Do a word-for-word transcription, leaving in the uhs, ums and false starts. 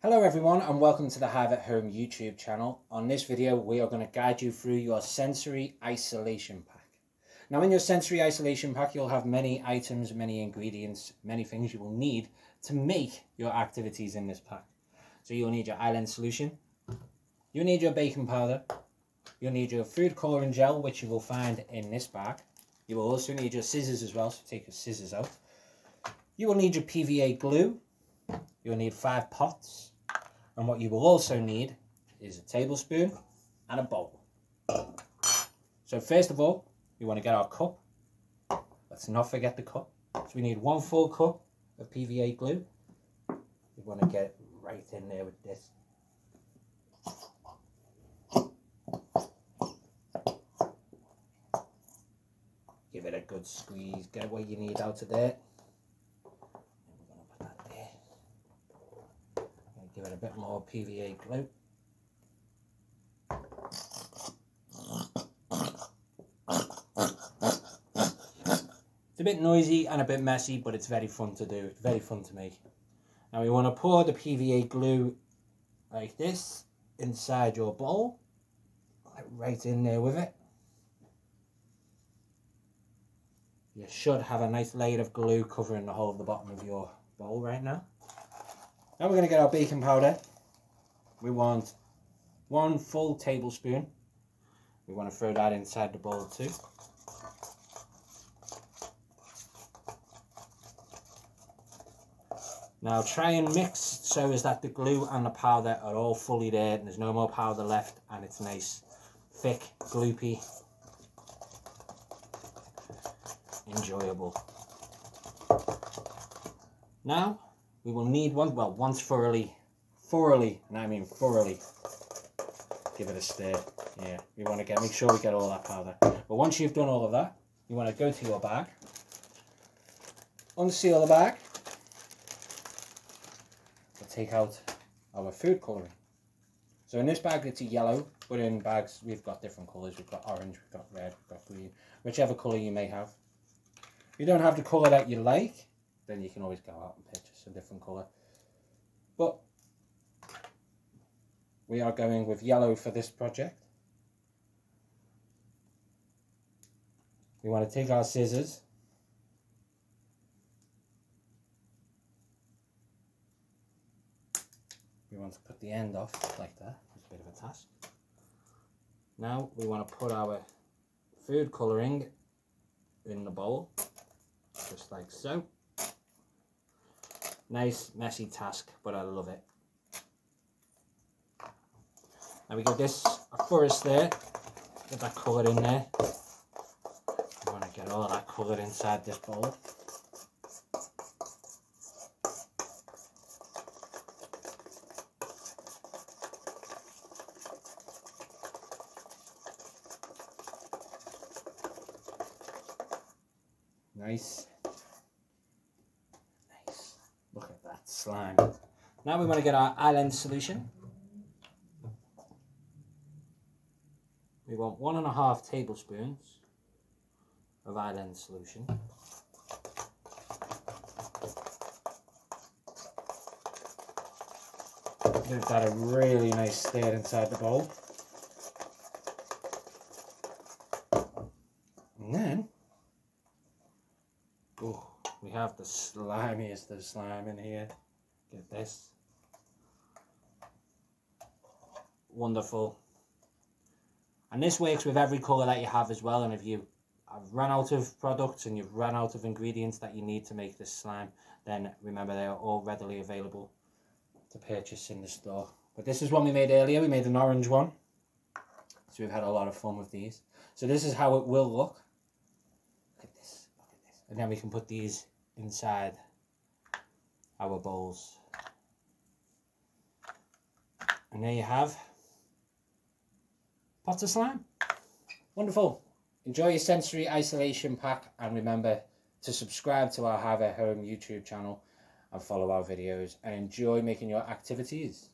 Hello everyone and welcome to the Hive at Home YouTube channel. On this video we are going to guide you through your sensory isolation pack. Now in your sensory isolation pack you'll have many items, many ingredients, many things you will need to make your activities in this pack. So you'll need your island solution, you'll need your baking powder, you'll need your food colouring gel which you will find in this bag. You will also need your scissors as well, so take your scissors out. You will need your P V A glue. You'll need five pots, and what you will also need is a tablespoon and a bowl. So first of all, we want to get our cup. Let's not forget the cup. So we need one full cup of P V A glue. We want to get right in there with this. Give it a good squeeze, get what you need out of there. Give it a bit more P V A glue. It's a bit noisy and a bit messy, but it's very fun to do. It's very fun to make. Now we want to pour the P V A glue like this inside your bowl, right in there with it. You should have a nice layer of glue covering the whole of the bottom of your bowl right now. Now we're going to get our baking powder. We want one full tablespoon. We want to throw that inside the bowl too. Now try and mix so as that the glue and the powder are all fully there and there's no more powder left and it's nice, thick, gloopy, enjoyable. Now we will need one, well, once thoroughly, thoroughly, and I mean thoroughly, give it a stir. Yeah, we want to get, make sure we get all that powder. But once you've done all of that, you want to go to your bag, unseal the bag, we'll take out our food colouring. So in this bag it's a yellow, but in bags we've got different colours. We've got orange, we've got red, we've got green, whichever colour you may have. If you don't have the colour that you like, then you can always go out and purchase a different colour. But we are going with yellow for this project. We want to take our scissors. We want to put the end off like that. It's a bit of a task. Now we want to put our food colouring in the bowl, just like so. Nice, messy task, but I love it. Now we give this a thorough stir. Get that colour in there. You want to get all that colour inside this bowl. Nice. Look at that slime. Now we want to get our island solution. We want one and a half tablespoons of island solution. Give that a really nice stir inside the bowl. And then, oh, we have the slimiest of slime in here. Get this. Wonderful. And this works with every colour that you have as well. And if you have run out of products and you've run out of ingredients that you need to make this slime, then remember they are all readily available to purchase in the store. But this is one we made earlier. We made an orange one. So we've had a lot of fun with these. So this is how it will look. And then we can put these inside our bowls. And there you have pots of slime. Wonderful. Enjoy your sensory isolation pack and remember to subscribe to our Hive at Home YouTube channel and follow our videos and enjoy making your activities.